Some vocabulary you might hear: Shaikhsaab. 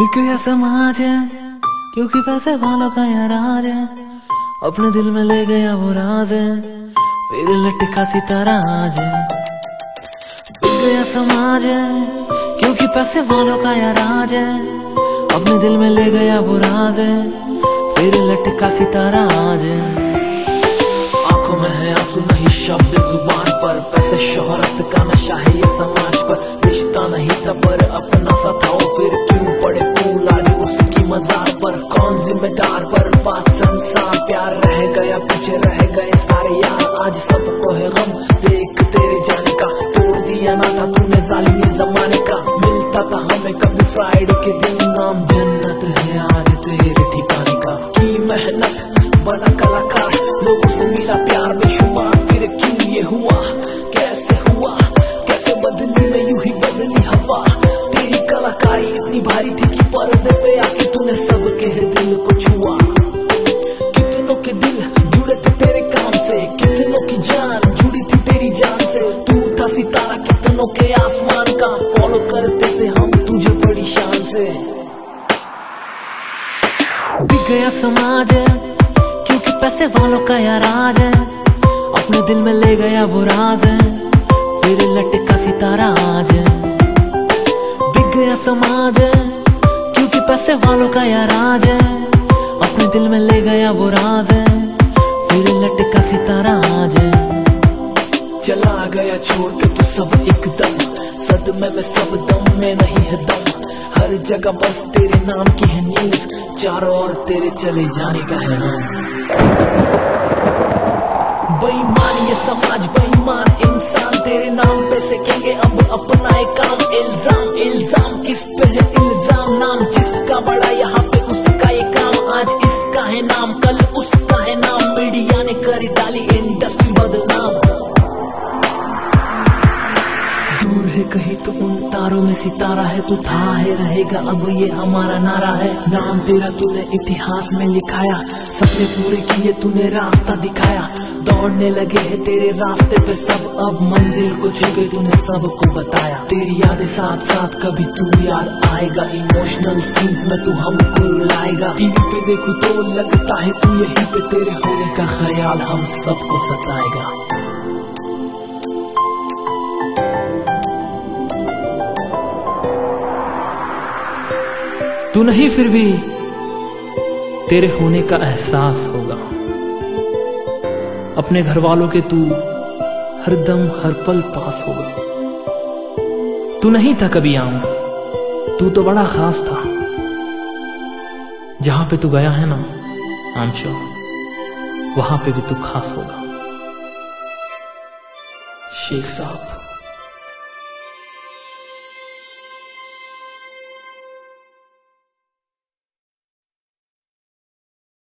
बिक गया समाज है क्योंकि पैसे वालों का यह राज है। अपने दिल में ले गया वो राज है, फिर लटका सितारा आज है। बिक गया समाज है क्योंकि पैसे वालों का यह राज है। अपने दिल में ले गया वो राज है, फिर लटका सितारा आज है। आंखों में है आंसू नहीं शब्द जुबान पर, पैसे शोहरत का नशा है ये समाज पर। रिश्ता नहीं था पर अपना सा था, फिर क्यों पड़े फूल आज उसकी मजार पर। कौन जिम्मेदार पर बात संसार, प्यार रह गया पीछे रह गए सारे यार। आज सबको है गम देख तेरे जाने का, तोड़ दिया ना था तूने जालिमी जमाने का। मिलता था हमें कभी फ्राइडे के दिन नाम, जन्नत है आज तेरे ठिकाने का। की मेहनत बना कलाकार, लोगों से मिला प्यार बेशुमार, फिर क्यों ये हुआ कैसे हुआ, कैसे बदली में यूं ही बदली हवा। कलाकारी इतनी भारी थी कि पर्दे पे आके तूने सबके दिल को छुआ। कितनों के दिल जुड़े थे तेरे काम से, कितनों की जान जुड़ी थी तेरी जान से। तू था सितारा कितनों के आसमान का, फॉलो करते थे हम तुझे बड़ी शान से। बिक गया समाज है क्योंकि पैसे वालों का यह राज है। अपने दिल में ले गया वो राज है, फिर लटका सितारा आज है। बिक गया समाज है क्योंकि पैसे वालों का यह राज है। अपने दिल में ले गया वो राज है, फिर लटका सितारा आज है। चला गया छोड़ के तू सब एकदम, सदमे में सब दम में नहीं है दम। हर जगह बस तेरे नाम की है न्यूज, चारों ओर तेरे चले जाने का है नाम। बेईमान ये समाज बेईमान इंसान, तेरे नाम पे सेकेंगे अब अपना एक काम। इल्जाम इल्जाम किस पे है इल्जाम, नाम जिसका बड़ा यहाँ पे उसका ये काम। आज इसका है नाम कल उसका है नाम, मीडिया ने कर डाली इंडस्ट्री बदनाम। दूर है कहीं तो उन तारों में सितारा है, तू था है रहेगा अब ये हमारा नारा है। नाम तेरा तूने इतिहास में लिखाया, सपने पूरे किए तूने रास्ता दिखाया। दौड़ने लगे हैं तेरे रास्ते पे सब, अब मंजिल को छू गई तूने सबको बताया। तेरी यादें साथ साथ कभी तू याद आएगा, इमोशनल सीन्स में तू हमको लाएगा। टीवी पे देखो तो लगता है तू यहीं पे, तेरे होने का ख्याल हम सबको सताएगा। तू नहीं फिर भी तेरे होने का एहसास होगा। अपने घर वालों के तू हर दम हर पल पास होगा। तू नहीं था कभी आम, तू तो बड़ा खास था। जहां पे तू गया है ना I'm sure, वहां पे भी तू खास होगा। शेख साहब।